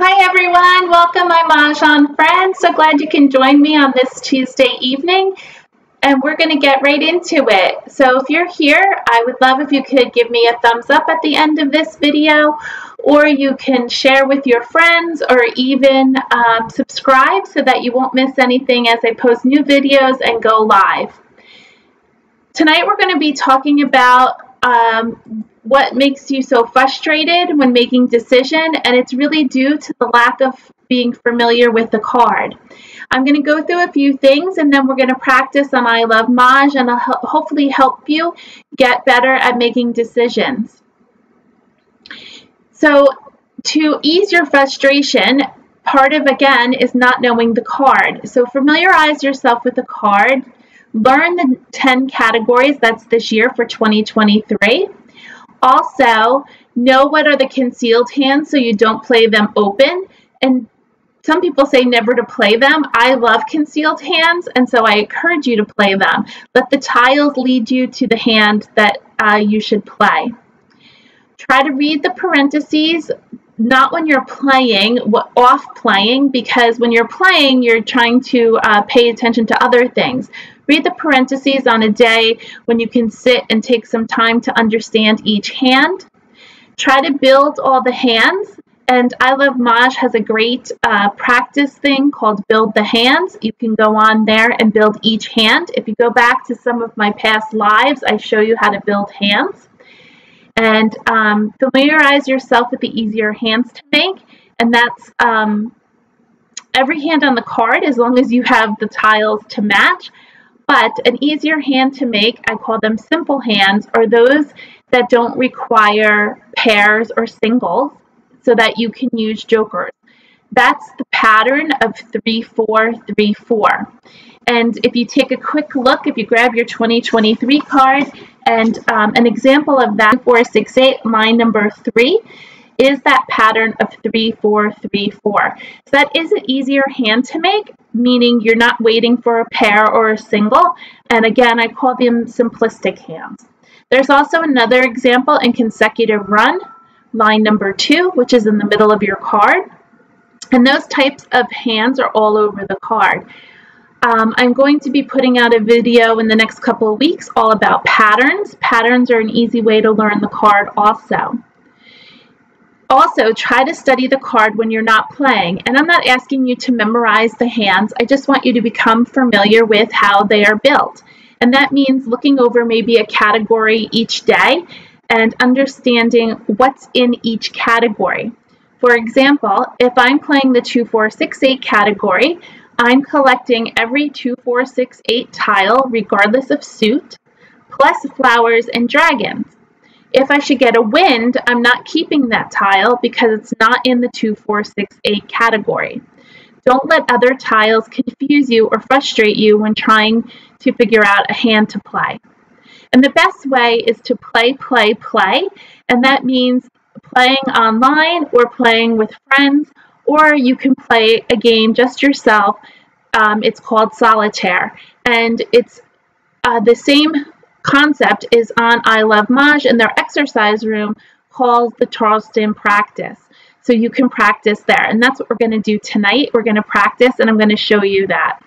Hi everyone, welcome my Mahjong friends. So glad you can join me on this Tuesday evening, and we're going to get right into it. So if you're here, I would love if you could give me a thumbs up at the end of this video, or you can share with your friends, or even subscribe so that you won't miss anything as I post new videos and go live. Tonight we're going to be talking about what makes you so frustrated when making decision, and it's really due to the lack of being familiar with the card. I'm going to go through a few things, and then we're going to practice on I Love Mahj, and I'll hopefully help you get better at making decisions. So to ease your frustration, part of, again, is not knowing the card. So familiarize yourself with the card. Learn the 10 categories, that's this year for 2023. Also, know what are the concealed hands so you don't play them open. And some people say never to play them. I love concealed hands, and so I encourage you to play them. Let the tiles lead you to the hand that you should play. Try to read the parentheses, not when you're playing, off playing, because when you're playing, you're trying to pay attention to other things. Read the parentheses on a day when you can sit and take some time to understand each hand. Try to build all the hands. And I Love Mahj has a great practice thing called Build the Hands. You can go on there and build each hand. If you go back to some of my past lives, I show you how to build hands. And familiarize yourself with the easier hands to make. And that's every hand on the card, as long as you have the tiles to match. But an easier hand to make, I call them simple hands, are those that don't require pairs or singles, so that you can use jokers. That's the pattern of 3-4-3-4. And if you take a quick look, if you grab your 2023 card, and an example of that, 4-6-8, line number 3, is that pattern of 3-4-3-4. So that is an easier hand to make, meaning you're not waiting for a pair or a single. And again, I call them simplistic hands. There's also another example in consecutive run, line number 2, which is in the middle of your card. And those types of hands are all over the card. I'm going to be putting out a video in the next couple of weeks all about patterns. Patterns are an easy way to learn the card also. Also, try to study the card when you're not playing. And I'm not asking you to memorize the hands. I just want you to become familiar with how they are built. And that means looking over maybe a category each day and understanding what's in each category. For example, if I'm playing the 2-4-6-8 category, I'm collecting every 2-4-6-8 tile, regardless of suit, plus flowers and dragons. If I should get a wind, I'm not keeping that tile because it's not in the 2-4-6-8 category. Don't let other tiles confuse you or frustrate you when trying to figure out a hand to play. And the best way is to play, play, play, and that means playing online or playing with friends, or you can play a game just yourself. It's called solitaire, and it's the same concept is on I Love Mahj in their exercise room called the Charleston practice. So you can practice there, and that's what we're going to do tonight. We're going to practice, and I'm going to show you that.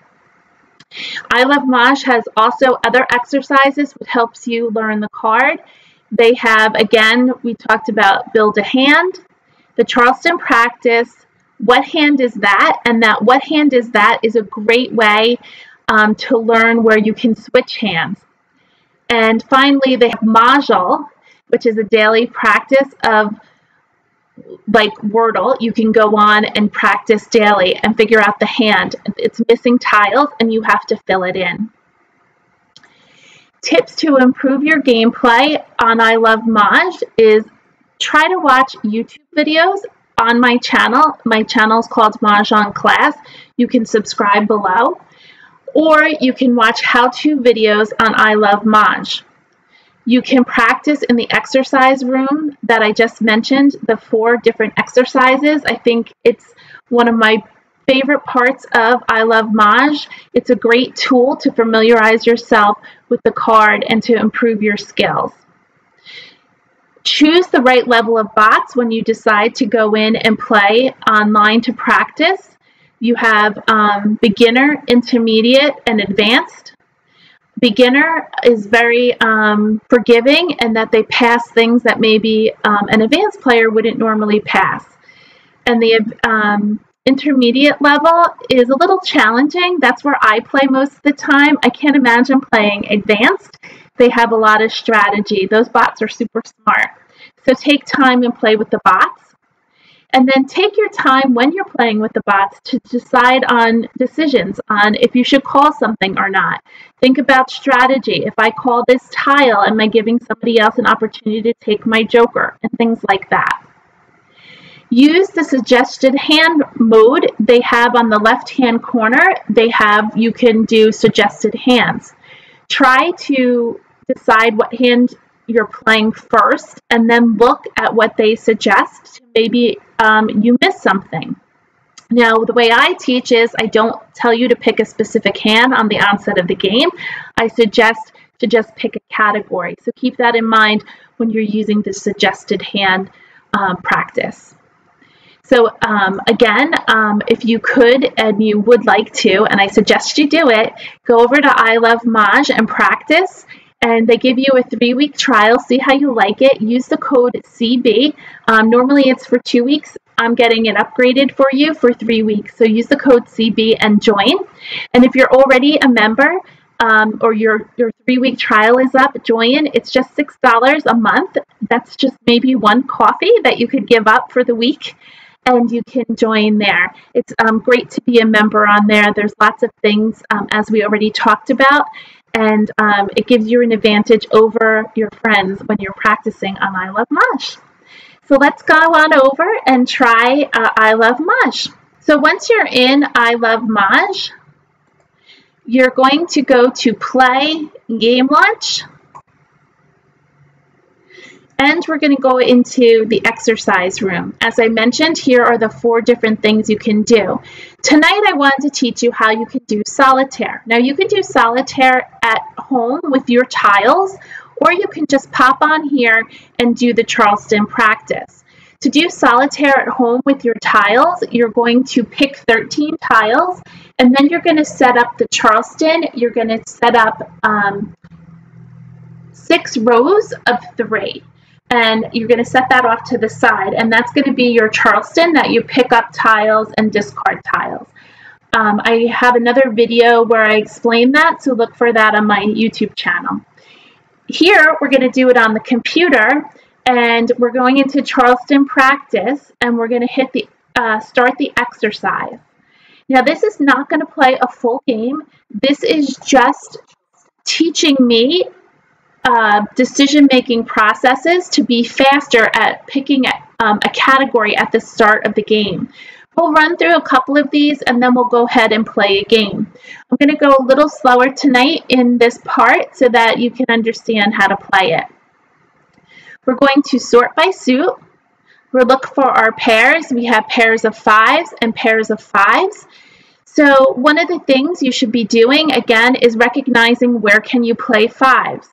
I Love Mahj has also other exercises which helps you learn the card. They have, again, we talked about Build a Hand, the Charleston practice, What Hand Is That? And that What Hand Is That is a great way to learn where you can switch hands. And finally, they have Mahjle, which is a daily practice of, like Wordle, you can go on and practice daily and figure out the hand. It's missing tiles and you have to fill it in. Tips to improve your gameplay on I Love Mahj is try to watch YouTube videos on my channel. My channel is called Mahjong Class. You can subscribe below, or you can watch how-to videos on I Love Mahj. You can practice in the exercise room that I just mentioned, the 4 different exercises. I think it's one of my favorite parts of I Love Mahj. It's a great tool to familiarize yourself with the card and to improve your skills. Choose the right level of bots when you decide to go in and play online to practice. You have beginner, intermediate, and advanced. Beginner is very forgiving in that they pass things that maybe an advanced player wouldn't normally pass. And the intermediate level is a little challenging. That's where I play most of the time. I can't imagine playing advanced. They have a lot of strategy. Those bots are super smart. So take time and play with the bots. And then take your time when you're playing with the bots to decide on decisions on if you should call something or not. Think about strategy. If I call this tile, am I giving somebody else an opportunity to take my joker? And things like that. Use the suggested hand mode they have on the left-hand corner. You can do suggested hands. Try to decide what hand you're playing first and then look at what they suggest. Maybe you miss something. Now, the way I teach is I don't tell you to pick a specific hand on the onset of the game. I suggest to just pick a category. So keep that in mind when you're using the suggested hand practice. So again, if you could and you would like to, and I suggest you do it, go over to I Love Mahjle and practice. And they give you a 3-week trial. See how you like it. Use the code CB. Normally it's for 2 weeks. I'm getting it upgraded for you for 3 weeks. So use the code CB and join. And if you're already a member or your 3-week trial is up, join. It's just $6 a month. That's just maybe one coffee that you could give up for the week. And you can join there. It's great to be a member on there. There's lots of things as we already talked about, and it gives you an advantage over your friends when you're practicing on I Love Mahjle. So let's go on over and try I Love Mahjle. So once you're in I Love Mahjle, you're going to go to Play, Game Launch, and we're going to go into the exercise room. As I mentioned, here are the 4 different things you can do. Tonight I wanted to teach you how you can do solitaire. Now you can do solitaire at home with your tiles, or you can just pop on here and do the Charleston practice. To do solitaire at home with your tiles, you're going to pick 13 tiles, and then you're going to set up the Charleston. You're going to set up 6 rows of 3. And you're going to set that off to the side, and that's going to be your Charleston that you pick up tiles and discard tiles. I have another video where I explain that, so look for that on my YouTube channel. Here, we're going to do it on the computer, and we're going into Charleston practice, and we're going to hit the start the exercise. Now, this is not going to play a full game. This is just teaching me decision-making processes to be faster at picking a category at the start of the game. We'll run through a couple of these and then we'll go ahead and play a game. I'm going to go a little slower tonight in this part so that you can understand how to play it. We're going to sort by suit. We'll look for our pairs. We have pairs of 5s and pairs of 5s. So one of the things you should be doing again is recognizing where can you play 5s.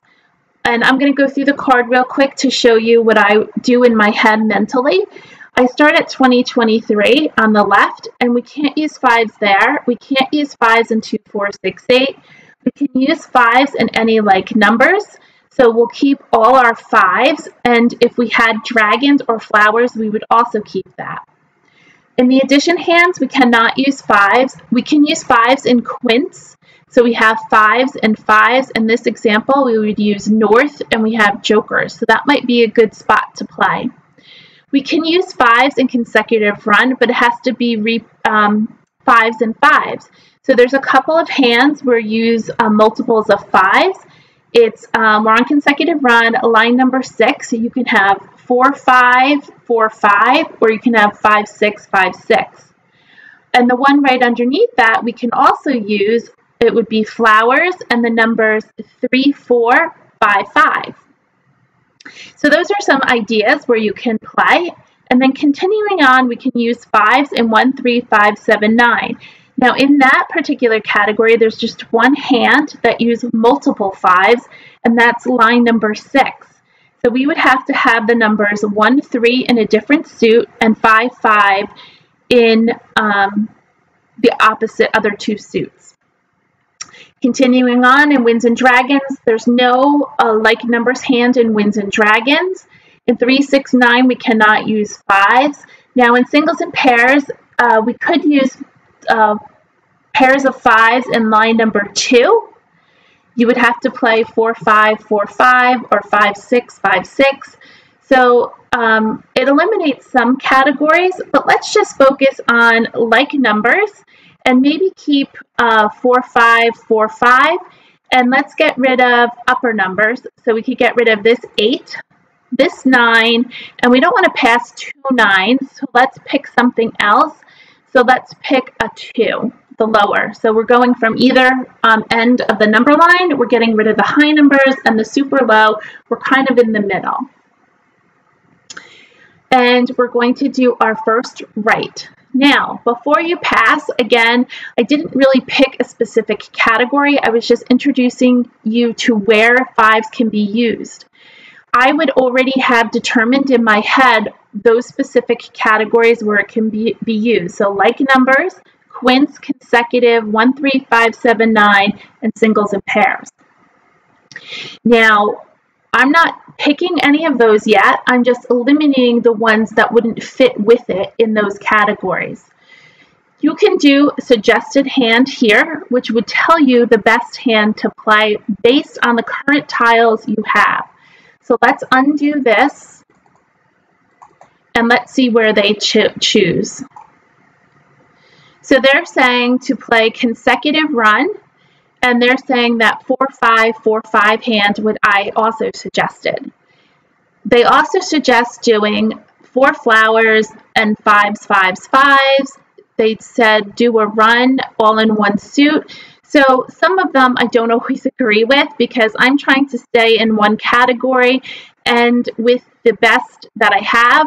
And I'm going to go through the card real quick to show you what I do in my head mentally. I start at 2023 on the left, and we can't use 5s there. We can't use 5s in 2, 4, 6, 8. We can use 5s in any like numbers. So we'll keep all our 5s, and if we had dragons or flowers, we would also keep that. In the addition hands, we cannot use 5s. We can use 5s in quints. So we have 5s and 5s. In this example, we would use north, and we have jokers. So that might be a good spot to play. We can use 5s in consecutive run, but it has to be 5s and 5s. So there's a couple of hands where you use multiples of 5s. It's we're on consecutive run, line number 6. So you can have 4, 5, 4, 5, or you can have 5, 6, 5, 6. And the one right underneath that we can also use. It would be flowers and the numbers 3, 4, 5, 5. So those are some ideas where you can play. And then continuing on, we can use 5s in 1, 3, 5, 7, 9. Now in that particular category, there's just one hand that uses multiple 5s, and that's line number 6. So we would have to have the numbers 1, 3 in a different suit and 5, 5 in the opposite other two suits. Continuing on in Winds and Dragons, there's no like numbers hand in Winds and Dragons. In 3, 6, 9, we cannot use fives. Now in singles and pairs, we could use pairs of fives in line number 2. You would have to play 4, 5, 4, 5, or 5, 6, 5, 6. So it eliminates some categories, but let's just focus on like numbers and maybe keep 4, 5, 4, 5, and let's get rid of upper numbers. So we could get rid of this 8, this 9, and we don't want to pass 2 9s, so let's pick something else. So let's pick a 2, the lower. So we're going from either end of the number line, we're getting rid of the high numbers and the super low, we're kind of in the middle. And we're going to do our first right. Now, before you pass, again, I didn't really pick a specific category. I was just introducing you to where fives can be used. I would already have determined in my head those specific categories where it can be used. So like numbers, quints, consecutive, 1, 3, 5, 7, 9, and singles and pairs. Now, I'm not picking any of those yet. I'm just eliminating the ones that wouldn't fit with it in those categories. You can do suggested hand here, which would tell you the best hand to play based on the current tiles you have. So let's undo this and let's see where they choose. So they're saying to play consecutive run, and they're saying that 4, 5, 4, 5 hand would I also suggested. They also suggest doing 4 flowers and 5, 5, 5s. They said do a run all in one suit. So some of them I don't always agree with because I'm trying to stay in one category and with the best that I have.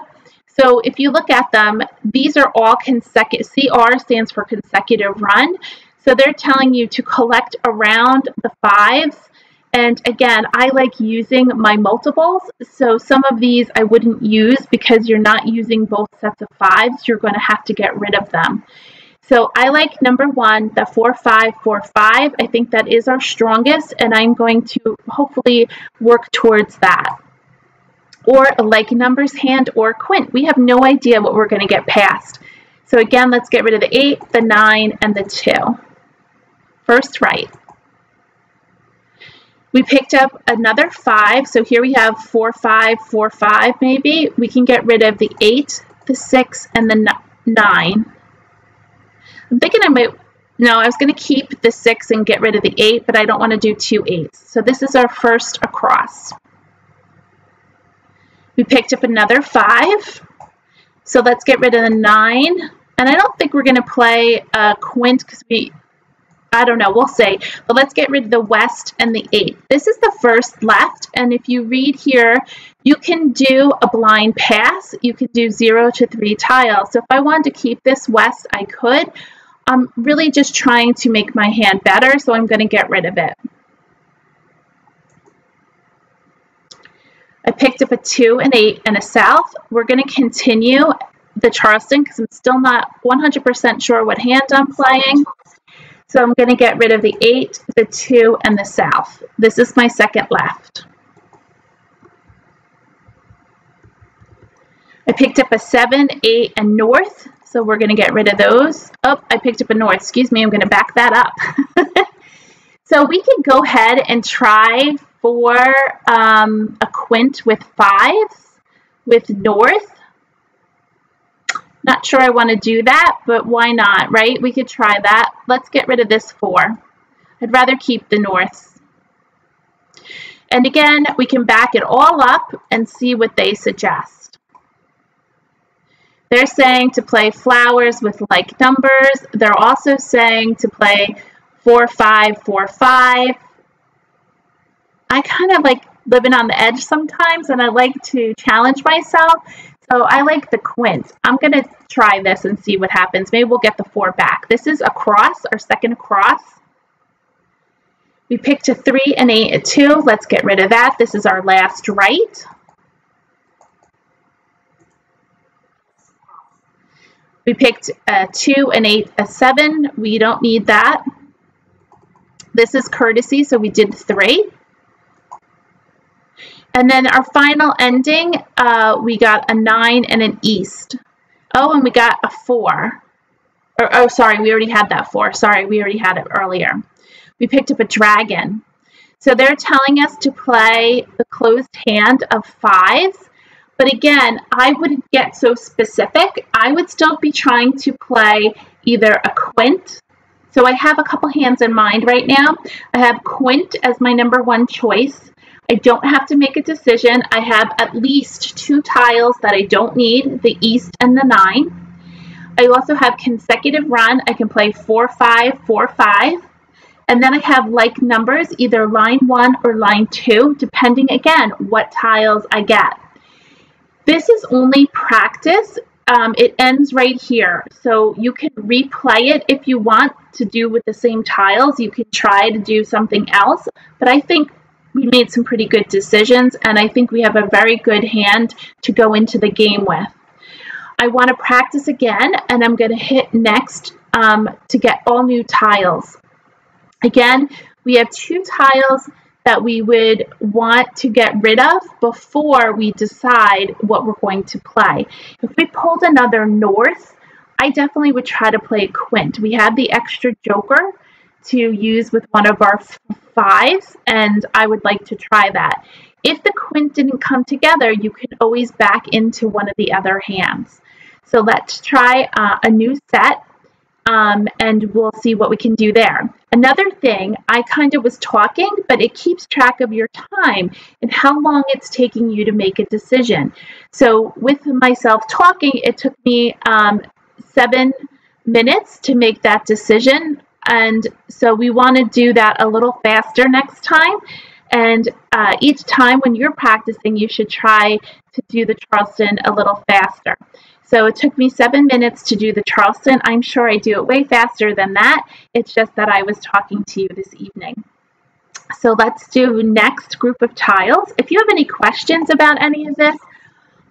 So if you look at them, these are all consecutive. CR stands for consecutive run. So they're telling you to collect around the 5s. And again, I like using my multiples. So some of these I wouldn't use because you're not using both sets of 5s. You're going to have to get rid of them. So I like number 1, the 4, 5, 4, 5. I think that is our strongest, and I'm going to hopefully work towards that. Or a like numbers hand or quint. We have no idea what we're going to get past. So again, let's get rid of the 8, the 9, and the 2. First right. We picked up another 5, so here we have 4, 5, 4, 5 maybe. We can get rid of the 8, the 6, and the 9. I'm thinking I might, no, I was going to keep the 6 and get rid of the 8, but I don't want to do 2 8s. So this is our first across. We picked up another 5, so let's get rid of the 9, and I don't think we're going to play a quint because I don't know, we'll see, but let's get rid of the west and the 8. This is the first left, and if you read here, you can do a blind pass. You can do 0 to 3 tiles. So if I wanted to keep this west, I could. I'm really just trying to make my hand better, so I'm going to get rid of it. I picked up a 2, an 8, and a south. We're going to continue the Charleston because I'm still not 100% sure what hand I'm playing. So I'm going to get rid of the 8, the 2, and the south. This is my second left. I picked up a 7, 8, and north. So we're going to get rid of those. Oh, I picked up a north. Excuse me, I'm going to back that up. So we can go ahead and try for a quint with 5s, with north. Not sure I want to do that, but why not, right? We could try that. Let's get rid of this 4. I'd rather keep the norths. And again, we can back it all up and see what they suggest. They're saying to play flowers with like numbers. They're also saying to play 4, 5, 4, 5. I kind of like living on the edge sometimes, and I like to challenge myself. So I like the quint. I'm going to try this and see what happens. Maybe we'll get the 4 back. This is across, our second cross. We picked a 3, an 8, a 2. Let's get rid of that. This is our last right. We picked a 2, an 8, a 7. We don't need that. This is courtesy, so we did 3. And then our final ending, we got a 9 and an east. Oh, and we got a 4. Or, oh, sorry, we already had that 4. Sorry, we already had it earlier. We picked up a dragon. So they're telling us to play the closed hand of 5s. But again, I wouldn't get so specific. I would still be trying to play either a quint. So I have a couple hands in mind right now. I have quint as my number one choice. I don't have to make a decision. I have at least 2 tiles that I don't need, the east and the 9. I also have consecutive run. I can play 4, 5, 4, 5. And then I have like numbers, either line 1 or line 2, depending again what tiles I get. This is only practice. It ends right here. So you can replay it if you want to do with the same tiles. You could try to do something else. But I think we made some pretty good decisions, and I think we have a very good hand to go into the game with. I want to practice again, and I'm going to hit next to get all new tiles. Again, we have 2 tiles that we would want to get rid of before we decide what we're going to play. If we pulled another north, I definitely would try to play a quint. We have the extra joker to use with one of our 5s, and I would like to try that. If the quint didn't come together, you can always back into one of the other hands. So let's try a new set. And we'll see what we can do there. Another thing, I kind of was talking, but it keeps track of your time and how long it's taking you to make a decision. So with myself talking, it took me 7 minutes to make that decision. And so we want to do that a little faster next time. And each time when you're practicing, you should try to do the Charleston a little faster. So it took me 7 minutes to do the Charleston. I'm sure I do it way faster than that. It's just that I was talking to you this evening. So let's do next group of tiles. If you have any questions about any of this,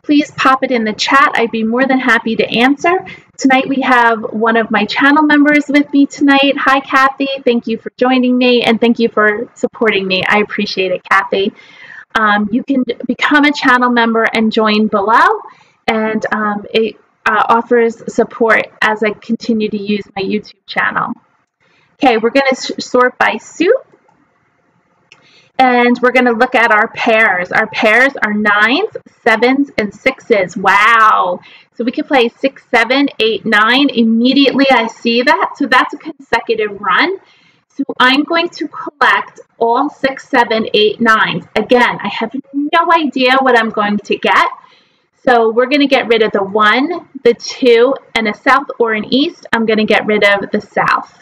please pop it in the chat. I'd be more than happy to answer. Tonight we have one of my channel members with me tonight. Hi, Kathy. Thank you for joining me, and thank you for supporting me. I appreciate it, Kathy. You can become a channel member and join below, and it offers support as I continue to use my YouTube channel. Okay, we're going to sort by soup, and we're going to look at our pairs. Our pairs are 9s, 7s, and 6s. Wow! So we can play 6, 7, 8, 9. Immediately I see that, so that's a consecutive run. So I'm going to collect all 6, 7, 8, 9s. Again, I have no idea what I'm going to get. So we're going to get rid of the 1, the 2, and a south or an east. I'm going to get rid of the south.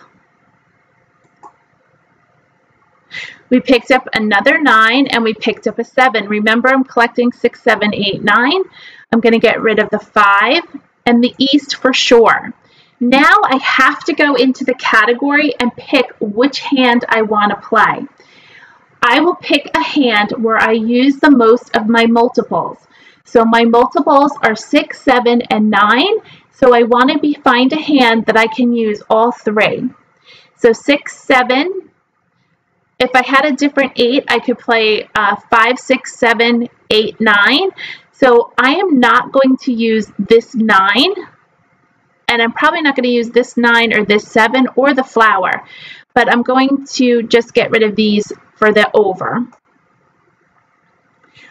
We picked up another 9, and we picked up a 7. Remember, I'm collecting 6, 7, 8, 9. I'm going to get rid of the 5 and the east for sure. Now I have to go into the category and pick which hand I want to play. I will pick a hand where I use the most of my multiples. So my multiples are 6, 7, and 9. So I want to find a hand that I can use all 3. So 6, 7. If I had a different 8, I could play 5, 6, 7, 8, 9. So I am not going to use this 9. And I'm probably not going to use this 9 or this 7 or the flower. But I'm going to just get rid of these for the over.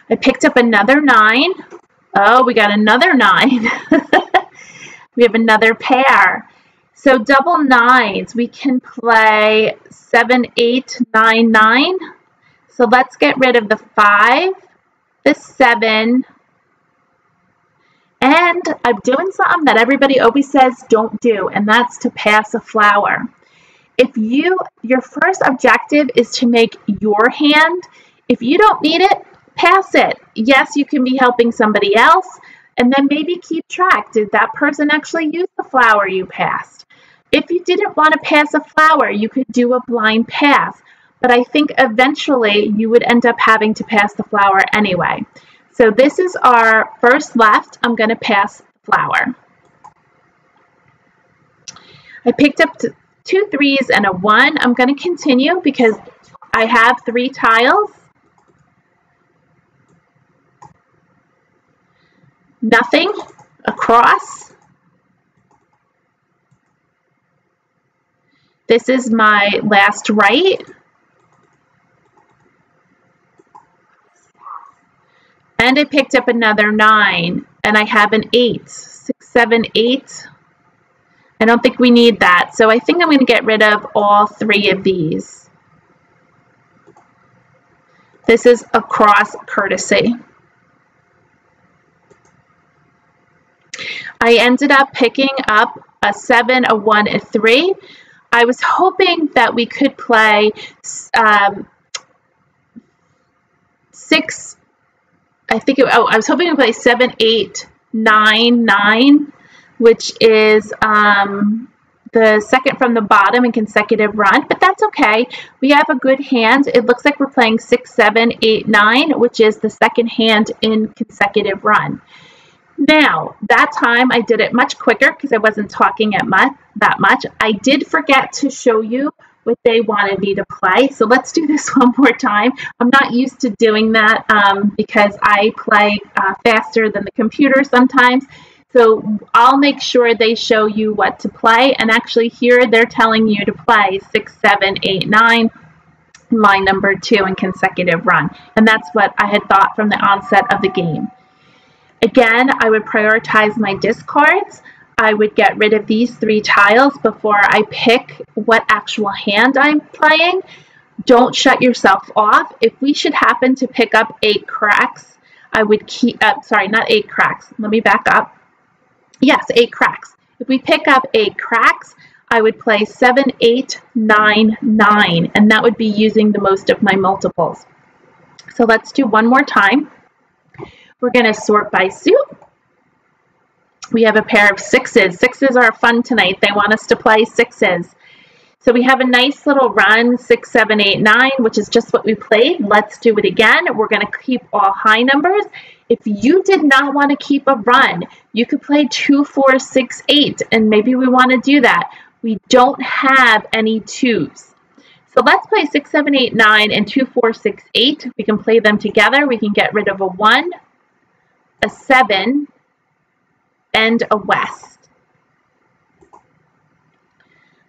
I picked up another 9. Oh, we got another 9. We have another pair. So double 9s, we can play 7, 8, 9, 9. So let's get rid of the 5, the 7, and I'm doing something that everybody always says don't do, and that's to pass a flower. If your first objective is to make your hand, if you don't need it, pass it. Yes, you can be helping somebody else, and then maybe keep track. Did that person actually use the flower you passed? If you didn't want to pass a flower, you could do a blind pass, but I think eventually you would end up having to pass the flower anyway. So this is our first left. I'm going to pass the flower. I picked up two threes and a one. I'm going to continue because I have three tiles. Nothing, across. This is my last right. And I picked up another nine, and I have an eight. 6, 7, 8. I don't think we need that, so I think I'm going to get rid of all three of these. This is a cross courtesy. I ended up picking up a 7, a 1, a 3. I was hoping that we could play 6, I think, I was hoping to play 7, 8, 9, 9, which is the second from the bottom in consecutive run, but that's okay. We have a good hand. It looks like we're playing 6, 7, 8, 9, which is the second hand in consecutive run. Now, that time I did it much quicker because I wasn't talking that much. I did forget to show you what they wanted me to play, so let's do this one more time. I'm not used to doing that because I play faster than the computer sometimes, so I'll make sure they show you what to play, and actually here they're telling you to play 6, 7, 8, 9, line number 2 in consecutive run, and that's what I had thought from the onset of the game. Again, I would prioritize my discards. I would get rid of these three tiles before I pick what actual hand I'm playing. Don't shut yourself off. If we should happen to pick up 8 cracks, I would keep up, sorry, not 8 cracks. Let me back up. Yes, 8 cracks. If we pick up 8 cracks, I would play 7, 8, 9, 9, and that would be using the most of my multiples. So let's do one more time. We're going to sort by suit. We have a pair of 6s. 6s are fun tonight. They want us to play 6s. So we have a nice little run, 6, 7, 8, 9, which is just what we played. Let's do it again. We're going to keep all high numbers. If you did not want to keep a run, you could play 2, 4, 6, 8, and maybe we want to do that. We don't have any 2s. So let's play 6, 7, 8, 9, and 2, 4, 6, 8. We can play them together. We can get rid of a 1. A 7, and a west.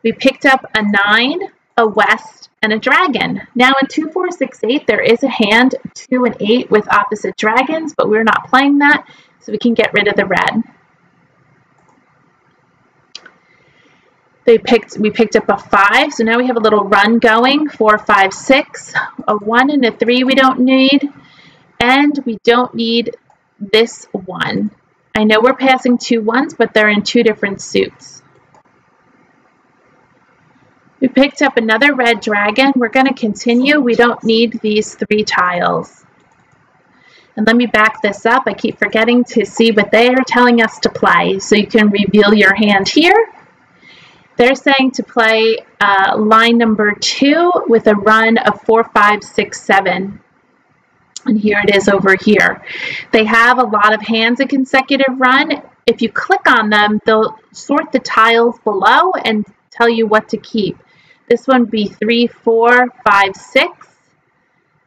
We picked up a 9, a west, and a dragon. Now in 2, 4, 6, 8, there is a hand, 2 and 8 with opposite dragons, but we're not playing that, so we can get rid of the red. We picked up a 5, so now we have a little run going, 4, 5, 6, a 1 and a 3 we don't need, and we don't need this one. I know we're passing 2 1s, but they're in 2 different suits. We picked up another red dragon. We're going to continue. We don't need these 3 tiles. And let me back this up. I keep forgetting to see what they are telling us to play. So you can reveal your hand here. They're saying to play line number 2 with a run of 4, 5, 6, 7. And here it is over here. They have a lot of hands in consecutive run. If you click on them, they'll sort the tiles below and tell you what to keep. This one would be 3, 4, 5, 6.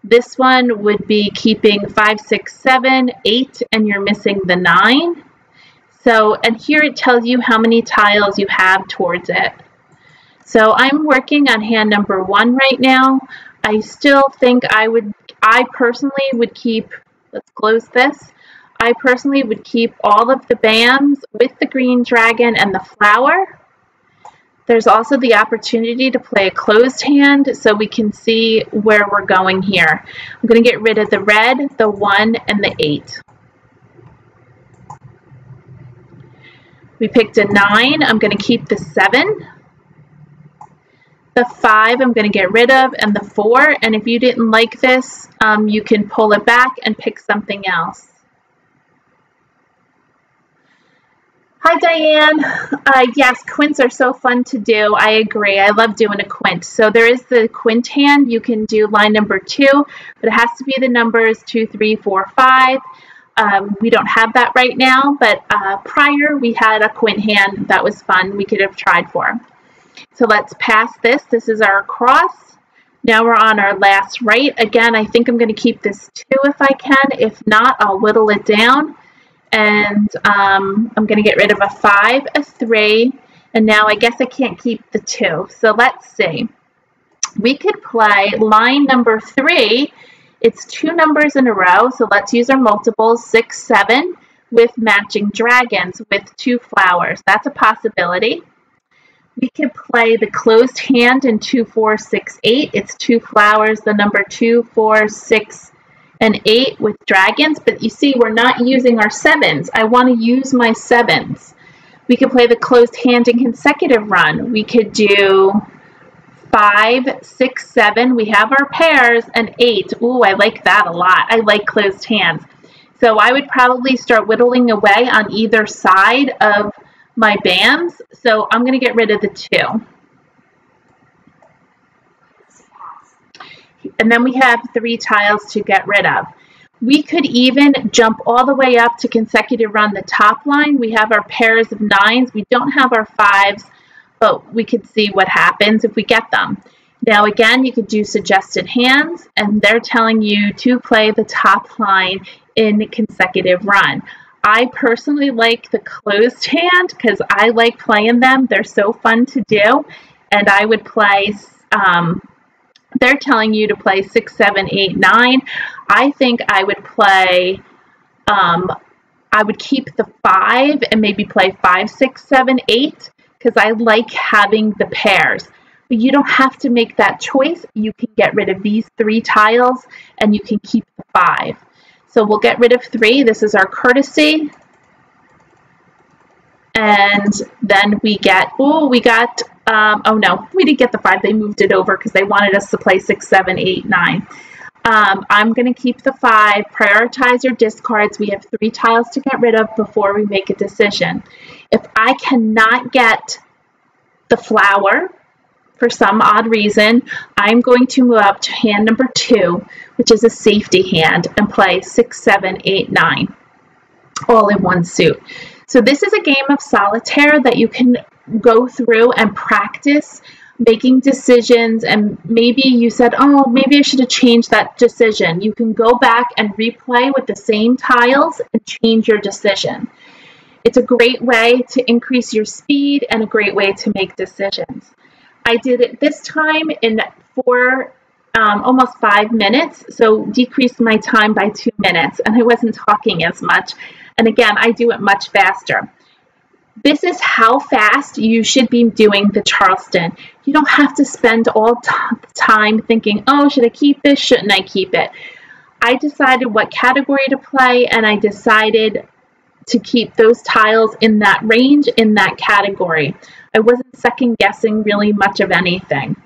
This one would be keeping 5, 6, 7, 8, and you're missing the 9. So, and here it tells you how many tiles you have towards it. So I'm working on hand number 1 right now. I still think I personally would keep, let's close this, I personally would keep all of the BAMs with the green dragon and the flower. There's also the opportunity to play a closed hand so we can see where we're going here. I'm going to get rid of the red, the 1, and the 8. We picked a 9. I'm going to keep the 7. The 5 I'm going to get rid of, and the 4, and if you didn't like this, you can pull it back and pick something else. Hi Diane! Yes, quints are so fun to do. I agree. I love doing a quint. So there is the quint hand. You can do line number 2, but it has to be the numbers 2, 3, 4, 5. We don't have that right now, but prior we had a quint hand that was fun we could have tried for. So let's pass this. This is our cross. Now we're on our last right. Again, I think I'm going to keep this 2 if I can. If not, I'll whittle it down. And I'm going to get rid of a 5, a 3, and now I guess I can't keep the 2. So let's see. We could play line number 3. It's 2 numbers in a row, so let's use our multiples, 6, 7, with matching dragons with 2 flowers. That's a possibility. We could play the closed hand in 2, 4, 6, 8. It's 2 flowers, the number 2, 4, 6, and 8 with dragons, but you see we're not using our 7s. I want to use my 7s. We could play the closed hand in consecutive run. We could do 5, 6, 7. We have our pairs, and 8. Ooh, I like that a lot. I like closed hands. So I would probably start whittling away on either side of my bands. So I'm going to get rid of the 2. And then we have 3 tiles to get rid of. We could even jump all the way up to consecutive run the top line. We have our pairs of 9s. We don't have our 5s, but we could see what happens if we get them. Now again, you could do suggested hands, and they're telling you to play the top line in consecutive run. I personally like the closed hand because I like playing them. They're so fun to do, and I would play... they're telling you to play 6, 7, 8, 9. I think I would play, I would keep the 5 and maybe play 5, 6, 7, 8 because I like having the pairs. But you don't have to make that choice. You can get rid of these 3 tiles and you can keep the 5. So we'll get rid of 3. This is our courtesy. And then we get, oh, we got... oh no, we didn't get the 5. They moved it over because they wanted us to play 6, 7, 8, 9. I'm going to keep the 5. Prioritize your discards. We have 3 tiles to get rid of before we make a decision. If I cannot get the flower for some odd reason, I'm going to move up to hand number 2, which is a safety hand, and play 6, 7, 8, 9, all in one suit. So this is a game of solitaire that you can go through and practice making decisions, and maybe you said, oh, maybe I should have changed that decision. You can go back and replay with the same tiles and change your decision. It's a great way to increase your speed and a great way to make decisions. I did it this time in almost 5 minutes, so decreased my time by 2 minutes, and I wasn't talking as much. And again, I do it much faster. This is how fast you should be doing the Charleston. You don't have to spend all time thinking, oh, should I keep this? Shouldn't I keep it? I decided what category to play, and I decided to keep those tiles in that range, in that category. I wasn't second guessing really much of anything.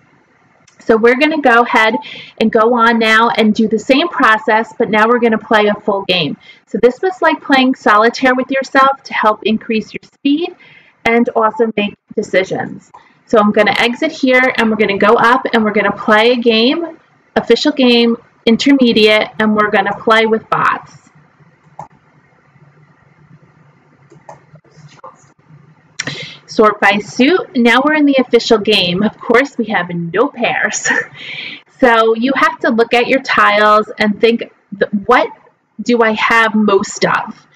So we're going to go ahead and go on now and do the same process, but now we're going to play a full game. So this was like playing solitaire with yourself to help increase your speed and also make decisions. So I'm going to exit here, and we're going to go up, and we're going to play a game, official game, intermediate, and we're going to play with bots. Sort by suit. Now we're in the official game. Of course, we have no pairs. So you have to look at your tiles and think, what do I have most of?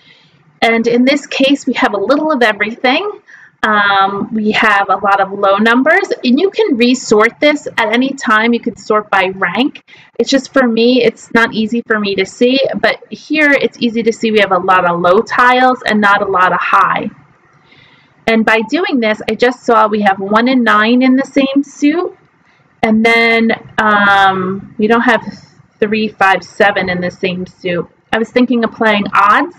And in this case, we have a little of everything. We have a lot of low numbers, and you can resort this at any time. You could sort by rank. It's just, for me, it's not easy for me to see, but here it's easy to see we have a lot of low tiles and not a lot of high. And by doing this, I just saw we have 1 and 9 in the same suit. And then we don't have 3, 5, 7 in the same suit. I was thinking of playing odds.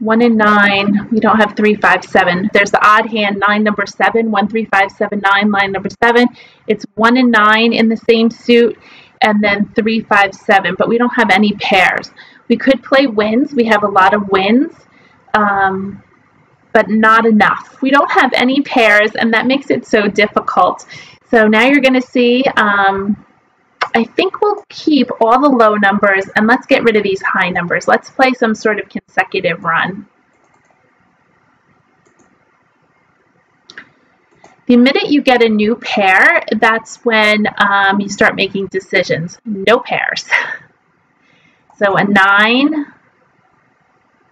1 and 9, we don't have 3, 5, 7. There's the odd hand, line number 7, 1, 3, 5, 7, 9, line number 7. It's 1 and 9 in the same suit, and then 3, 5, 7, but we don't have any pairs. We could play wins. We have a lot of wins. But not enough. We don't have any pairs, and that makes it so difficult. So now you're going to see, I think we'll keep all the low numbers, and let's get rid of these high numbers. Let's play some sort of consecutive run. The minute you get a new pair, that's when you start making decisions. No pairs. So a 9.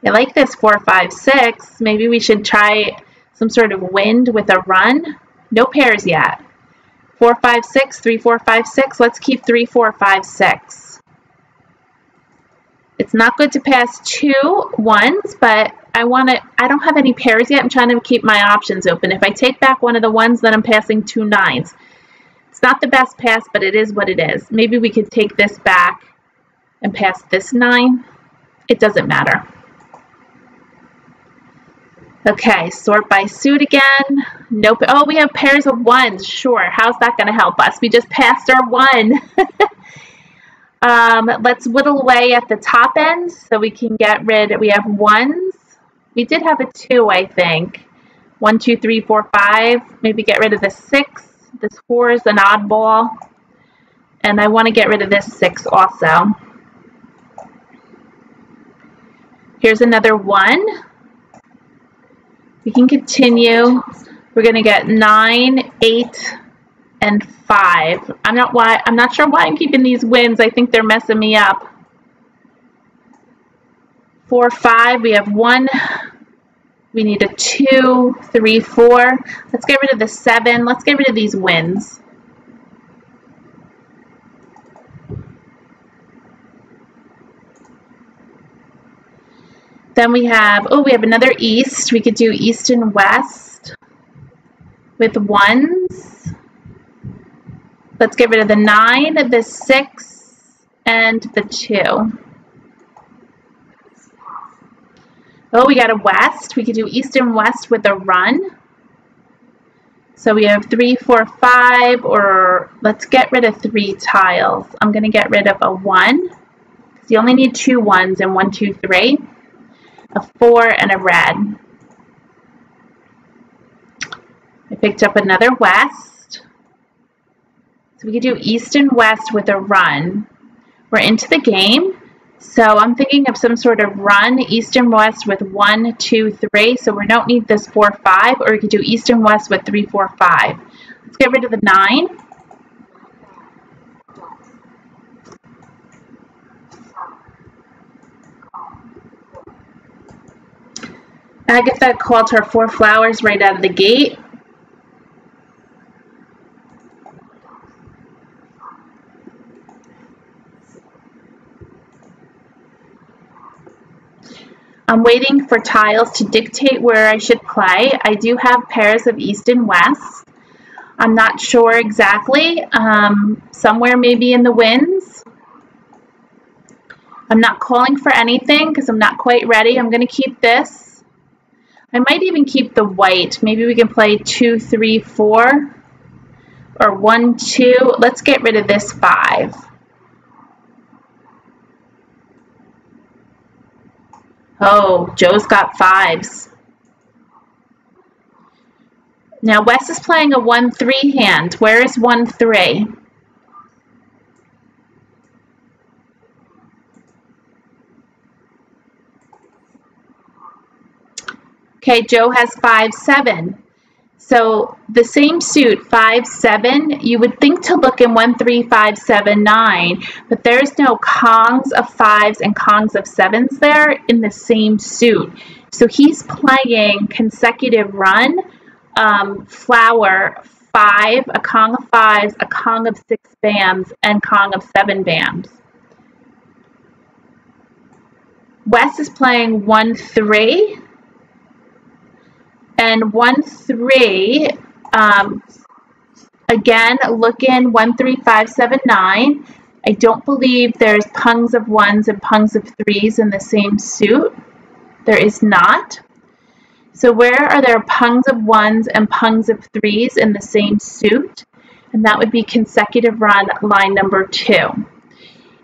I like this 4, 5, 6. Maybe we should try some sort of wind with a run. No pairs yet. 4, 5, 6, 3, 4, 5, 6. Let's keep 3, 4, 5, 6. It's not good to pass 2 ones, but I don't have any pairs yet. I'm trying to keep my options open. If I take back one of the ones, then I'm passing 2 9s. It's not the best pass, but it is what it is. Maybe we could take this back and pass this 9. It doesn't matter. Okay, sort by suit again. Nope. Oh, we have pairs of 1s. Sure. How's that going to help us? We just passed our 1. Let's whittle away at the top end so we can get rid. We have 1s. We did have a 2, I think. 1, 2, 3, 4, 5. Maybe get rid of the 6. This 4 is an oddball. And I want to get rid of this 6 also. Here's another 1. We can continue. We're going to get 9, 8, and 5. I'm not sure why I'm keeping these wins. I think they're messing me up. 4, 5. We have 1. We need a 2, 3, 4. Let's get rid of the 7. Let's get rid of these wins. Then we have, oh, we have another east. We could do east and west with 1s. Let's get rid of the 9, the 6, and the 2. Oh, we got a west. We could do east and west with a run. So we have 3, 4, 5, or let's get rid of 3 tiles. I'm going to get rid of a 1. Because you only need 2 1s in 1, 2, 3. A 4 and a red. I picked up another west. So we could do east and west with a run. We're into the game. So I'm thinking of some sort of run, east and west with 1, 2, 3. So we don't need this 4, 5. Or we could do east and west with 3, 4, 5. Let's get rid of the 9. Agatha called her 4 flowers right out of the gate. I'm waiting for tiles to dictate where I should play. I do have pairs of east and west. I'm not sure exactly. Somewhere maybe in the winds. I'm not calling for anything because I'm not quite ready. I'm going to keep this. I might even keep the white. Maybe we can play 2, 3, 4, or 1, 2. Let's get rid of this 5. Oh, Joe's got 5s. Now, Wes is playing a 1, 3 hand. Where is 1, 3? Okay, Joe has 5, 7. So the same suit, 5, 7, you would think to look in 1, 3, 5, 7, 9, but there's no kongs of 5s and kongs of 7s there in the same suit. So he's playing consecutive run, flower, 5, a kong of 5s, a kong of 6 bams, and kong of 7 bams. Wes is playing 1, 3. And 1 3, again, look in 1 3 5 7 9. I don't believe there's pungs of 1s and pungs of 3s in the same suit. There is not. So where are there pungs of 1s and pungs of 3s in the same suit? And that would be consecutive run, line number 2.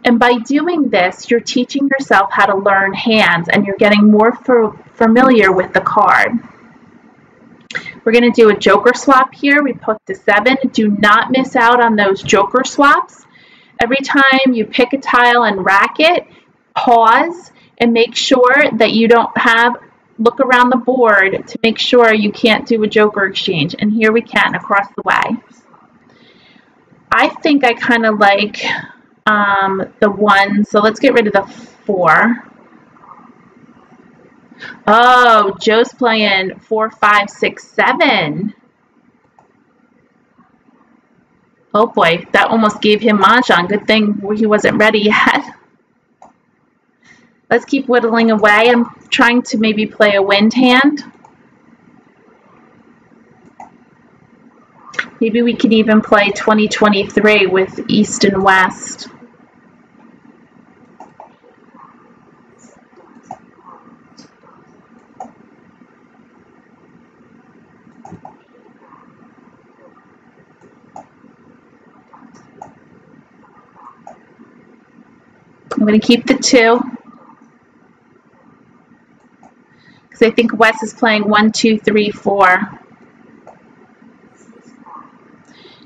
And by doing this, you're teaching yourself how to learn hands, and you're getting more familiar with the card. We're going to do a joker swap here. We picked a 7. Do not miss out on those joker swaps. Every time you pick a tile and rack it, pause and make sure that you don't have Look around the board to make sure you can't do a joker exchange, and here we can across the way. I think I kind of like the one, so let's get rid of the 4. Oh, Joe's playing 4, 5, 6, 7. Oh boy, that almost gave him Mahjong. Good thing he wasn't ready yet. Let's keep whittling away. I'm trying to maybe play a wind hand. Maybe we could even play 2023 with East and West. I'm going to keep the 2. I think Wes is playing 1, 2, 3, 4.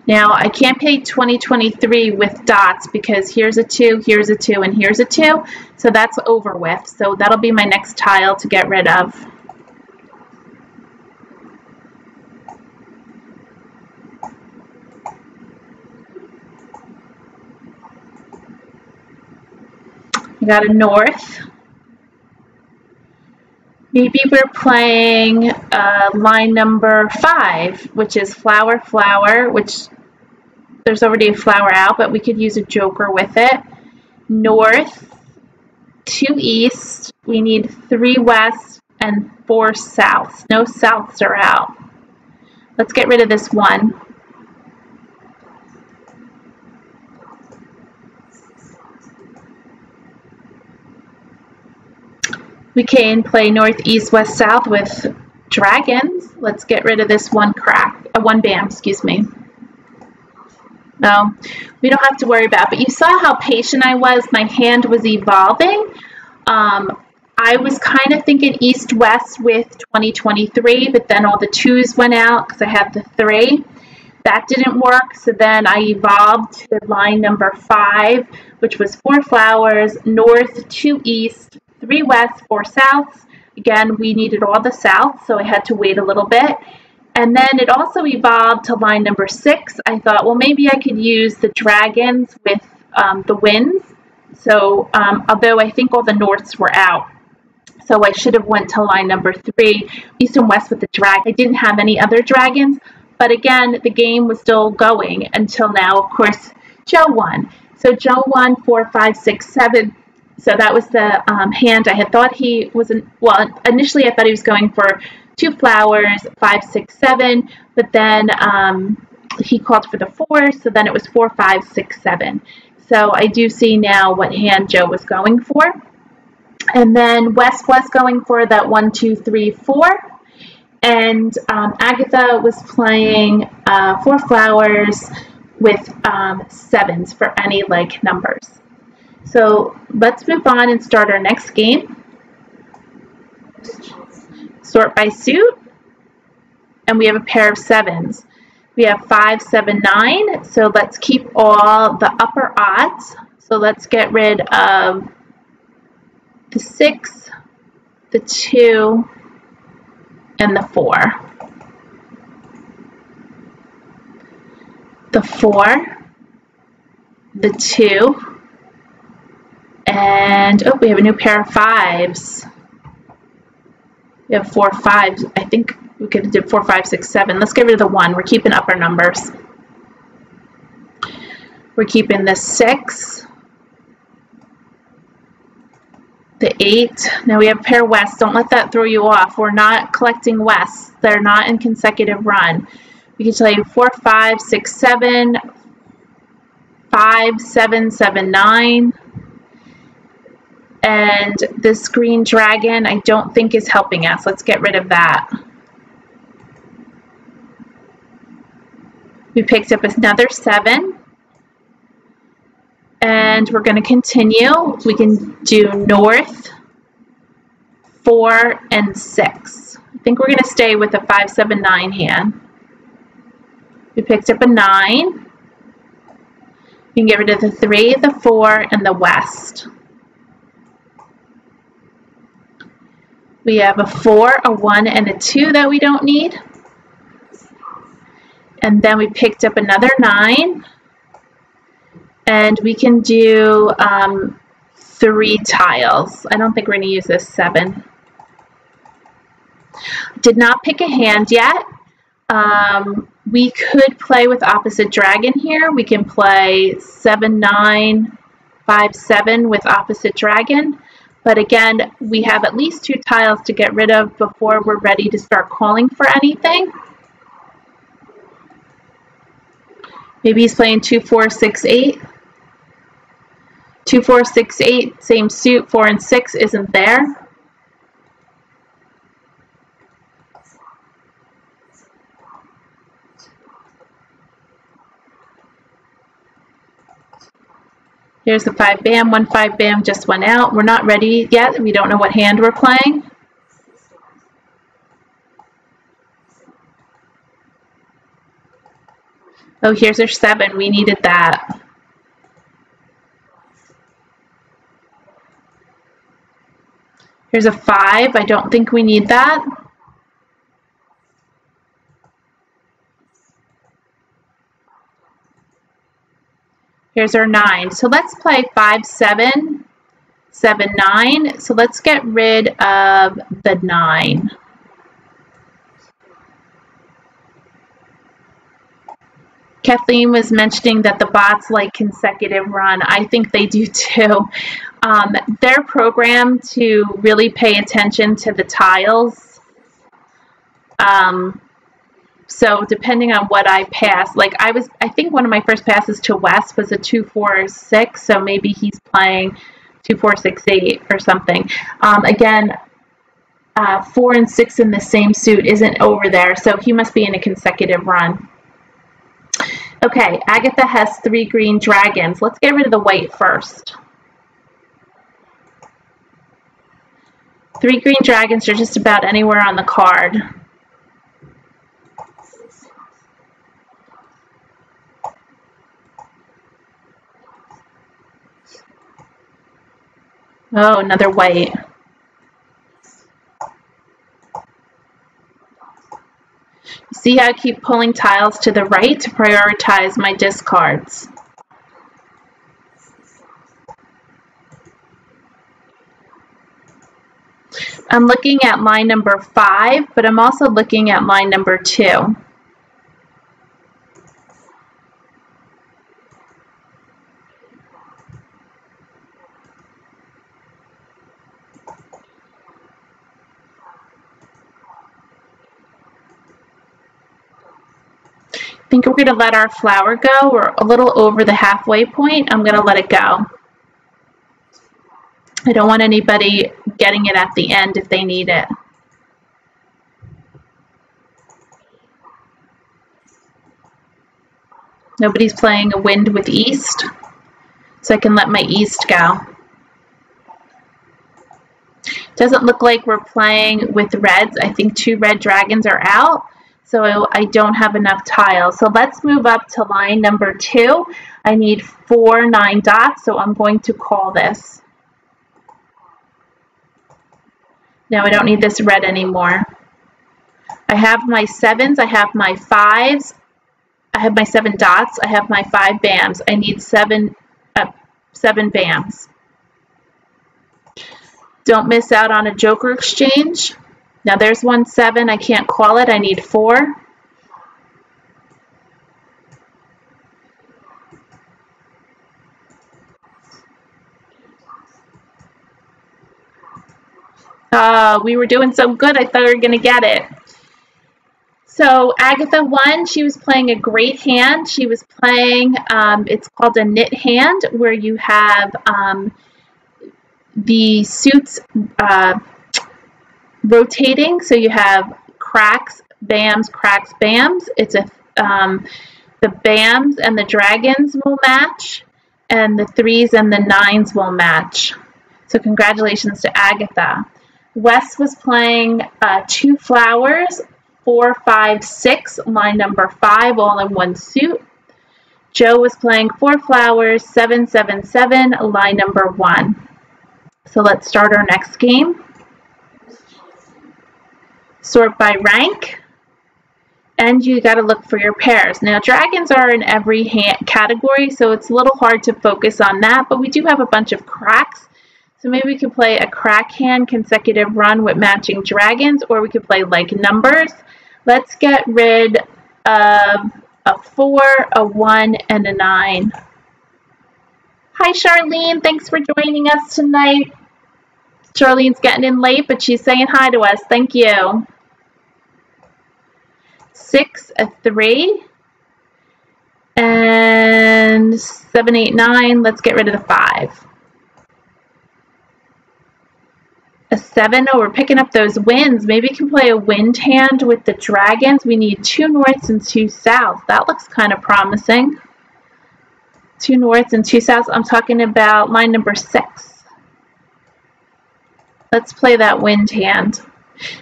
Now I can't play 2023 with dots because here's a 2, here's a 2, and here's a 2, so that's over with. So that'll be my next tile to get rid of. I got a north. Maybe we're playing line number 5, which is flower, flower, which there's already a flower out, but we could use a joker with it. North, 2 east, we need 3 west, and 4 south. No souths are out. Let's get rid of this 1. We can play north, east, west, south with dragons. Let's get rid of this one bam, excuse me. No, we don't have to worry about it. But you saw how patient I was. My hand was evolving. I was kind of thinking east, west with 2023, but then all the 2s went out because I had the 3. That didn't work, so then I evolved to line number 5, which was 4 flowers, north, 2 east, 3 west, 4 south. Again, we needed all the south, so I had to wait a little bit. And then it also evolved to line number 6. I thought, well, maybe I could use the dragons with the winds. So, although I think all the norths were out. So I should have went to line number 3, east and west with the drag. I didn't have any other dragons. But again, the game was still going until now. Of course, Joe won. So Joe won 4, 5, 6, 7. So that was the hand I had thought he was, initially I thought he was going for 2 flowers, 5, 6, 7, but then he called for the 4, so then it was 4, 5, 6, 7. So I do see now what hand Joe was going for. And then Wes was going for that 1, 2, 3, 4. And Agatha was playing 4 flowers with 7s for any like numbers. So let's move on and start our next game. Sort by suit, and we have a pair of 7s. We have 5, 7, 9, so let's keep all the upper odds. So let's get rid of the 6, the 2, and the 4. The 4, the 2, and oh, we have a new pair of 5s. We have 4, 5s. I think we could have did 4, 5, 6, 7. Let's get rid of the 1. We're keeping upper numbers. We're keeping the 6, the 8. Now we have pair west. Don't let that throw you off. We're not collecting west. They're not in consecutive run. We can tell you 4, 5, 6, 7, 5, 7, 7, 9. And this green dragon, I don't think is helping us. Let's get rid of that. We picked up another 7. And we're going to continue. We can do north, 4, and 6. I think we're going to stay with a 5, 7, 9 hand. We picked up a 9. We can get rid of the 3, the 4, and the west. We have a 4, a 1, and a 2 that we don't need. And then we picked up another 9. And we can do 3 tiles. I don't think we're going to use this 7. Did not pick a hand yet. We could play with opposite dragon here. We can play 7, 9, 5, 7 with opposite dragon. But again, we have at least 2 tiles to get rid of before we're ready to start calling for anything. Maybe he's playing 2, 4, 6, 8. 2, 4, 6, 8, same suit, 4 and 6 isn't there. Here's the 5 bam, 1 5 bam just went out. We're not ready yet. We don't know what hand we're playing. Oh, here's our 7. We needed that. Here's a 5. I don't think we need that. Here's our 9. So let's play 5, 7, 7, 9. So let's get rid of the 9. Kathleen was mentioning that the bots like consecutive run. I think they do too. They're programmed to really pay attention to the tiles. So depending on what I pass, like I think one of my first passes to Wes was a 2, 4, 6. So maybe he's playing 2, 4, 6, 8 or something. Again, 4 and 6 in the same suit isn't over there. So he must be in a consecutive run. Okay, Agatha has 3 green dragons. Let's get rid of the white first. 3 green dragons are just about anywhere on the card. Oh, another white. You see how I keep pulling tiles to the right to prioritize my discards. I'm looking at line number 5, but I'm also looking at line number 2. I think we're going to let our flower go. We're a little over the halfway point. I'm going to let it go. I don't want anybody getting it at the end if they need it. Nobody's playing a wind with east, so I can let my east go. Doesn't look like we're playing with reds. I think 2 red dragons are out. So I don't have enough tiles. So let's move up to line number 2. I need 4, 9 dots, so I'm going to call this. Now I don't need this red anymore. I have my 7s, I have my 5s, I have my 7 dots, I have my 5 bams. I need 7 bams. Don't miss out on a joker exchange. Now there's 1 7, I can't call it, I need 4. We were doing so good, I thought we were gonna get it. So Agatha won. She was playing a great hand. She was playing, it's called a knit hand, where you have the suits rotating, so you have cracks, bams, cracks, bams. It's a the bams and the dragons will match, and the 3s and the 9s will match. So congratulations to Agatha. Wes was playing 2 flowers, 4, 5, 6, line number 5, all in one suit. Joe was playing 4 flowers, 7, 7, 7, line number 1. So let's start our next game. sort by rank, and you got to look for your pairs. Now, dragons are in every hand category, so it's a little hard to focus on that, but we do have a bunch of cracks. So maybe we could play a crack hand consecutive run with matching dragons, or we could play like numbers. Let's get rid of a 4, a 1, and a 9. Hi, Charlene. Thanks for joining us tonight. Charlene's getting in late, but she's saying hi to us. Thank you. 6, a 3, and 7, 8, 9. Let's get rid of the 5. A 7, oh, we're picking up those winds. Maybe we can play a wind hand with the dragons. We need 2 norths and 2 souths. That looks kind of promising. 2 norths and 2 souths. I'm talking about line number 6. Let's play that wind hand.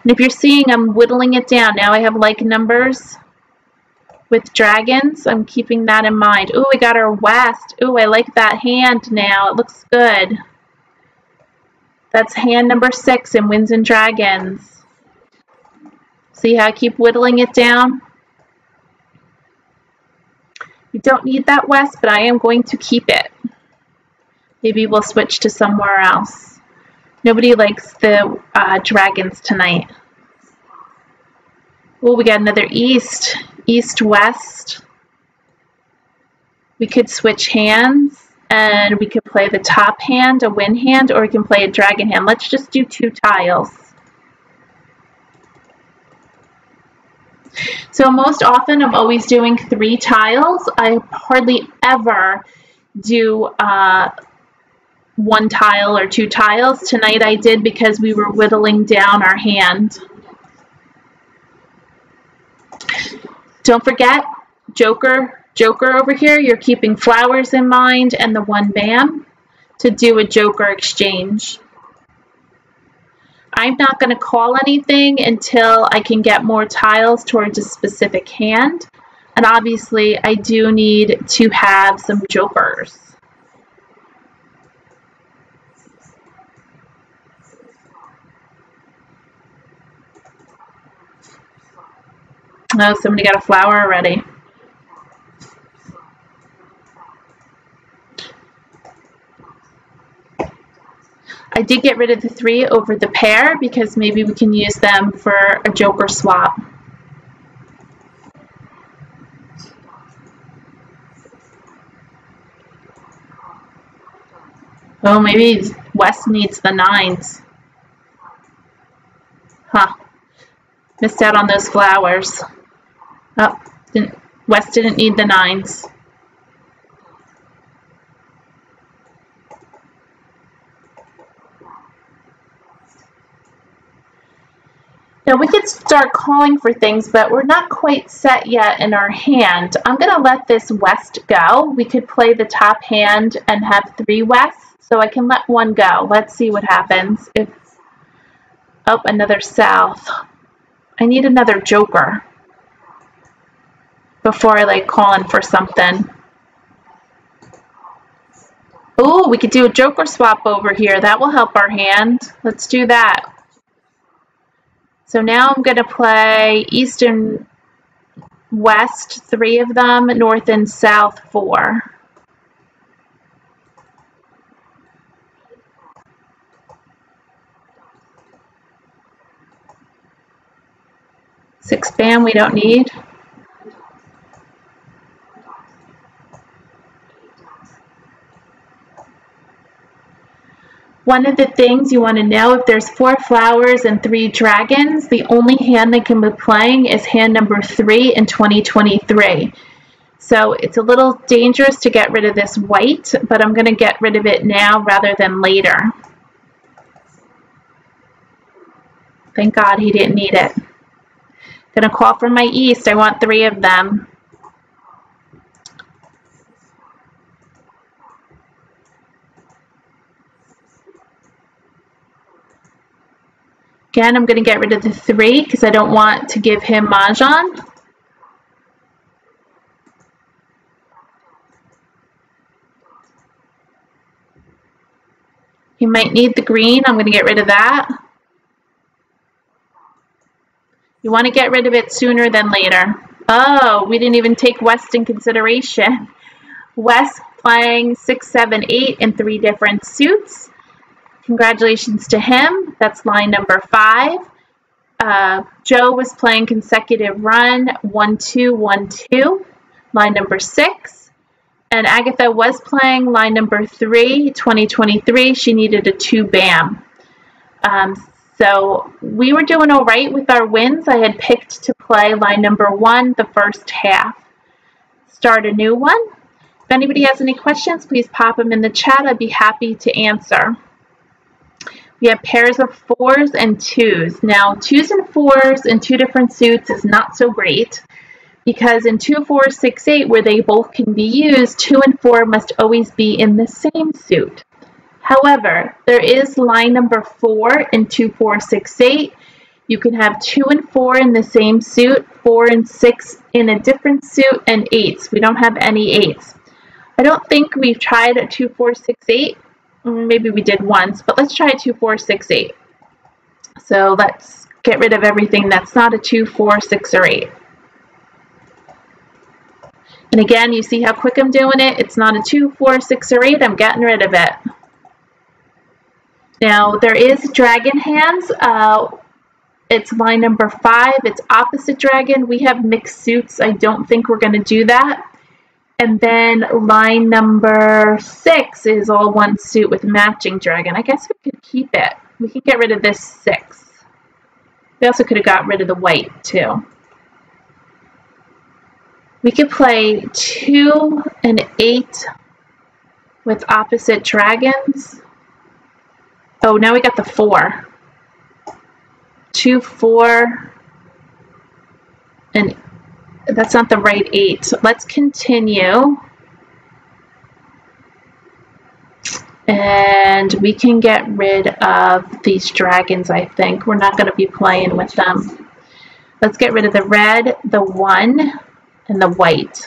And if you're seeing, I'm whittling it down. Now I have like numbers with dragons. I'm keeping that in mind. Ooh, we got our west. Ooh, I like that hand now. It looks good. That's hand number 6 in Winds and Dragons. See how I keep whittling it down? You don't need that west, but I am going to keep it. Maybe we'll switch to somewhere else. Nobody likes the dragons tonight. Oh, we got another east. East, west. We could switch hands. And we could play the top hand, a win hand, or we can play a dragon hand. Let's just do 2 tiles. So most often I'm always doing 3 tiles. I hardly ever do 1 tile or 2 tiles. Tonight I did because we were whittling down our hand. Don't forget, Joker over here, you're keeping flowers in mind and the 1 bam to do a joker exchange. I'm not going to call anything until I can get more tiles towards a specific hand. And obviously, I do need to have some jokers. Oh, somebody got a flower already. I did get rid of the 3 over the pair because maybe we can use them for a joker swap. Oh, maybe West needs the 9s. Huh. Missed out on those flowers. Oh, West didn't need the 9s. Now we could start calling for things, but we're not quite set yet in our hand. I'm going to let this west go. We could play the top hand and have 3 wests, so I can let 1 go. Let's see what happens. If oh, another south. I need another joker before I like calling for something. Oh, we could do a joker swap over here. That will help our hand. Let's do that. So now I'm going to play east and west, 3 of them, north and south, 4. Six bam we don't need. One of the things you want to know, if there's 4 flowers and 3 dragons, the only hand they can be playing is hand number 3 in 2023. So it's a little dangerous to get rid of this white, but I'm going to get rid of it now rather than later. Thank God he didn't need it. I'm going to call for my east. I want 3 of them. Again, I'm going to get rid of the 3 because I don't want to give him Mahjong. He might need the green. I'm going to get rid of that. You want to get rid of it sooner than later. Oh, we didn't even take West in consideration. West playing 6, 7, 8 in 3 different suits. Congratulations to him. That's line number 5. Joe was playing consecutive run, 1, 2, 1, 2, line number 6. And Agatha was playing line number 3, 2023. She needed a 2 bam. So we were doing all right with our wins. I had picked to play line number 1, the first half. Start a new one. If anybody has any questions, please pop them in the chat. I'd be happy to answer. We have pairs of 4s and 2s. Now, 2s and 4s in 2 different suits is not so great, because in 2, 4, 6, 8, where they both can be used, 2 and 4 must always be in the same suit. However, there is line number 4 in 2, 4, 6, 8. You can have 2 and 4 in the same suit, 4 and 6 in a different suit, and 8s. We don't have any 8s. I don't think we've tried a 2, 4, 6, 8. Maybe we did once, but let's try 2, 4, 6, 8. So let's get rid of everything that's not a 2, 4, 6, or 8. And again, you see how quick I'm doing it. It's not a 2, 4, 6, or 8. I'm getting rid of it. Now, there is dragon hands. It's line number 5. It's opposite dragon. We have mixed suits. I don't think we're going to do that. And then line number 6 is all one suit with matching dragon. I guess we could keep it. We can get rid of this 6. We also could have got rid of the white, too. We could play 2 and 8 with opposite dragons. Oh, now we got the 4. 2, 4, and 8. That's not the right 8. So let's continue. And we can get rid of these dragons, I think. We're not going to be playing with them. Let's get rid of the red, the 1, and the white.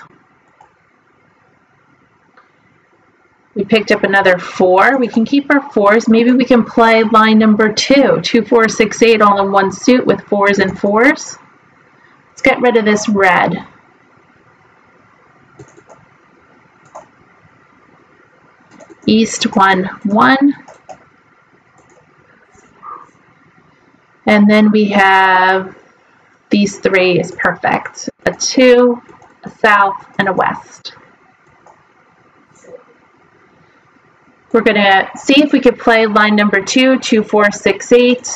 We picked up another 4. We can keep our 4s. Maybe we can play line number 2. 2, 4, 6, 8 all in one suit with 4s and 4s. Let's get rid of this red. East 1, 1. And then we have these 3 is perfect. A 2, a south, and a west. We're going to see if we could play line number 2, 2, 4, 6, 8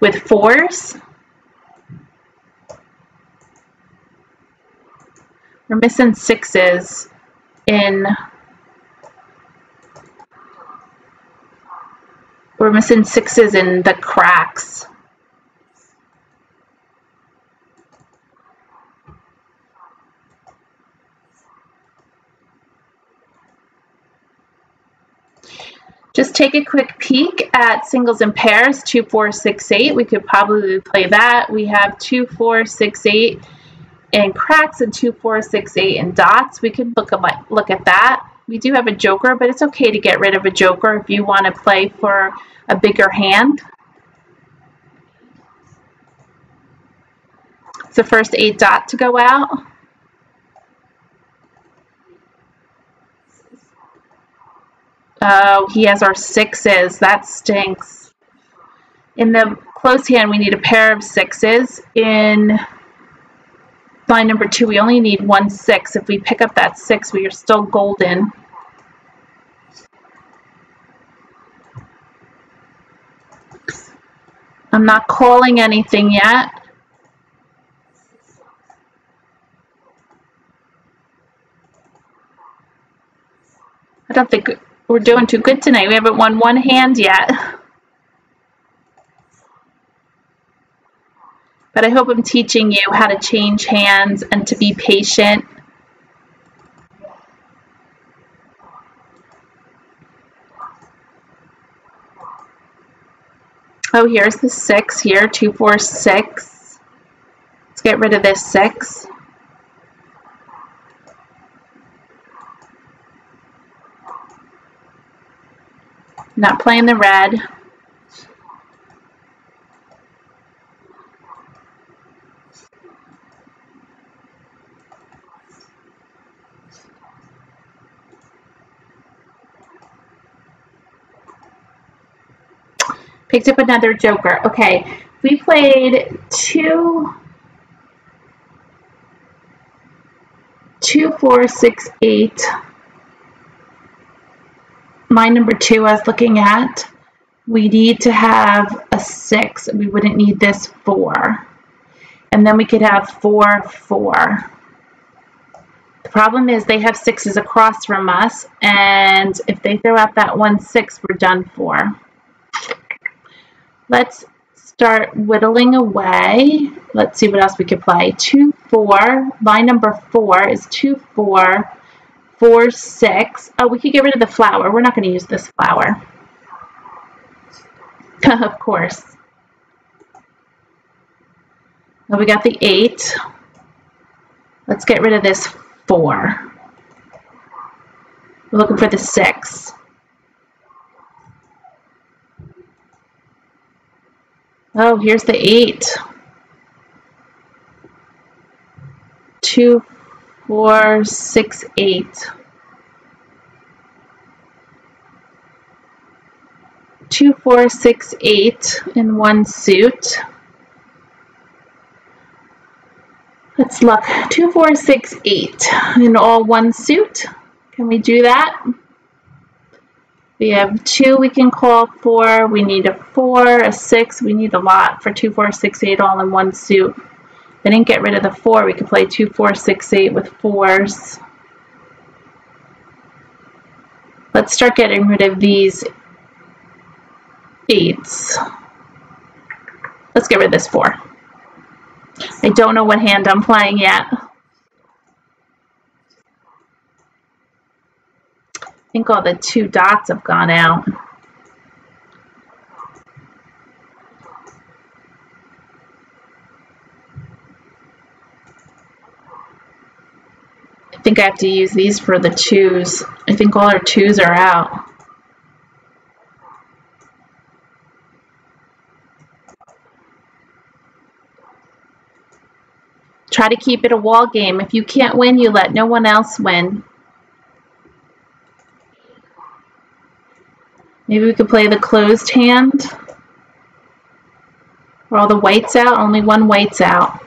with 4s. We're missing 6s in, we're missing 6s in the cracks. Just take a quick peek at singles and pairs, 2, 4, 6, 8. We could probably play that. We have 2, 4, 6, 8. And cracks and 2, 4, 6, 8 and dots. We could look at that. We do have a joker, but it's okay to get rid of a joker if you want to play for a bigger hand. It's the first 8 dot to go out. Oh, he has our 6s. That stinks. In the close hand, we need a pair of 6s. In line number 2, we only need 1 6. If we pick up that 6, we are still golden. I'm not calling anything yet. I don't think we're doing too good tonight. We haven't won one hand yet. But I hope I'm teaching you how to change hands and to be patient. Oh, here's the 6 here, 2, 4, 6. Let's get rid of this 6. Not playing the red. Picked up another joker. Okay, we played two, 4, 6, 8. My number 2 I was looking at. We need to have a 6. We wouldn't need this 4. And then we could have 4, 4. The problem is they have 6s across from us, and if they throw out that 1 6, we're done for. Let's start whittling away. Let's see what else we could play. 2, 4. Line number 4 is 2, 4, 4, 6. Oh, we could get rid of the flower. We're not going to use this flower. Of course. Well, we got the 8. Let's get rid of this 4. We're looking for the 6. Oh, here's the 8. 2, 4, 6, 8. 2, 4, 6, 8 in one suit. Let's look. 2, 4, 6, 8 in all one suit. Can we do that? We have 2 we can call 4. We need a 4, a 6. We need a lot for 2, 4, 6, 8 all in one suit. They didn't get rid of the 4. We could play 2, 4, 6, 8 with 4s. Let's start getting rid of these 8s. Let's get rid of this 4. I don't know what hand I'm playing yet. I think all the 2 dots have gone out. I think I have to use these for the 2s. I think all our 2s are out. Try to keep it a wall game. If you can't win, you let no one else win. Maybe we could play the closed hand. Where all the white's out, only one white's out.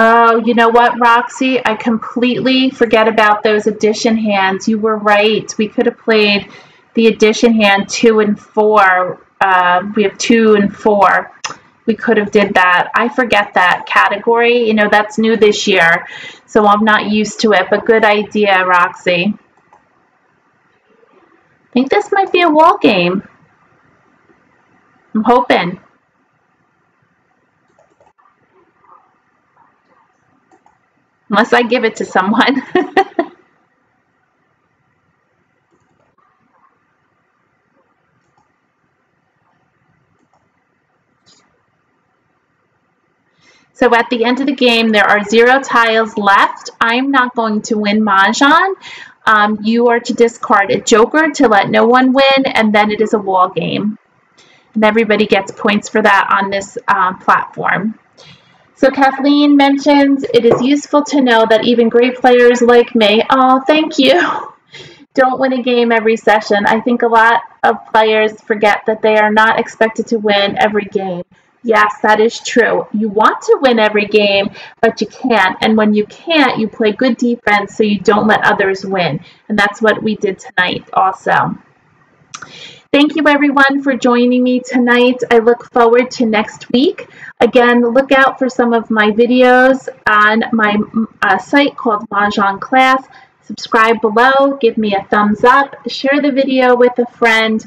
Oh, you know what, Roxy? I completely forget about those addition hands. You were right. We could have played the addition hand 2 and 4. We have 2 and 4. We could have did that. I forget that category. You know, that's new this year, so I'm not used to it. But good idea, Roxy. I think this might be a wall game. I'm hoping. Unless I give it to someone. So at the end of the game, there are 0 tiles left. I'm not going to win Mahjong. You are to discard a joker to let no one win, and then it is a wall game. And everybody gets points for that on this platform. So Kathleen mentions, it is useful to know that even great players like me, oh, thank you, don't win a game every session. I think a lot of players forget that they are not expected to win every game. Yes, that is true. You want to win every game, but you can't. And when you can't, you play good defense so you don't let others win. And that's what we did tonight also. Thank you, everyone, for joining me tonight. I look forward to next week. Again, look out for some of my videos on my site called Mahjong Class. Subscribe below, give me a thumbs up, share the video with a friend,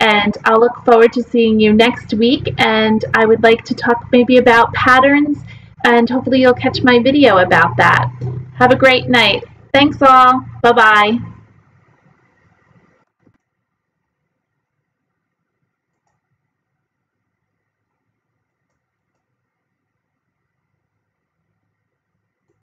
and I'll look forward to seeing you next week. And I would like to talk maybe about patterns, and hopefully you'll catch my video about that. Have a great night. Thanks all. Bye-bye.